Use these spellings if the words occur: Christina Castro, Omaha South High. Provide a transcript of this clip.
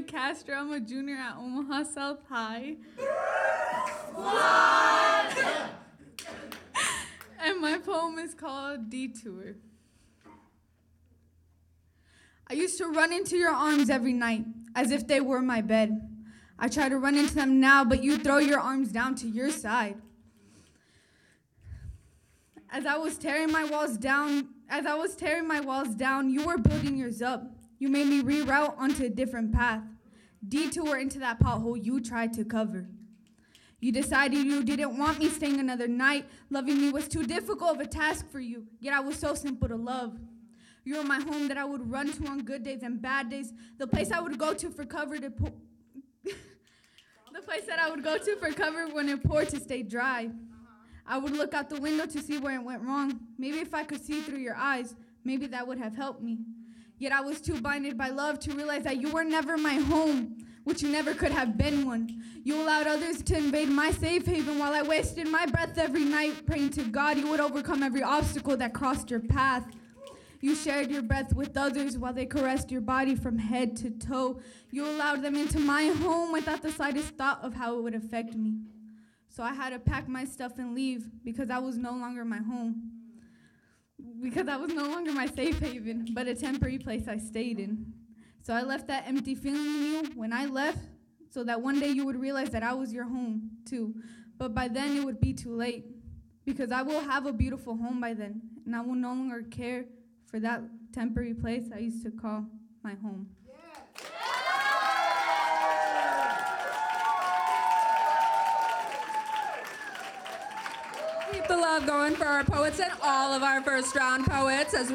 Christina Castro. I'm a junior at Omaha South High. And my poem is called Detour. I used to run into your arms every night, as if they were my bed. I try to run into them now, but you throw your arms down to your side. As I was tearing my walls down, you were building yours up. You made me reroute onto a different path, detour into that pothole you tried to cover. You decided you didn't want me staying another night. Loving me was too difficult of a task for you, yet I was so simple to love. You were my home that I would run to on good days and bad days, the place I would go to for cover to the place that I would go to for cover when it poured to stay dry. I would look out the window to see where it went wrong. Maybe if I could see through your eyes, maybe that would have helped me. Yet I was too blinded by love to realize that you were never my home, which you never could have been one. You allowed others to invade my safe haven while I wasted my breath every night, praying to God you would overcome every obstacle that crossed your path. You shared your breath with others while they caressed your body from head to toe. You allowed them into my home without the slightest thought of how it would affect me. So I had to pack my stuff and leave because I was no longer my home. Because I was no longer my safe haven, but a temporary place I stayed in. So I left that empty feeling in you when I left, so that one day you would realize that I was your home too. But by then it would be too late, because I will have a beautiful home by then, and I will no longer care for that temporary place I used to call my home. Keep the love going for our poets and all of our first round poets as we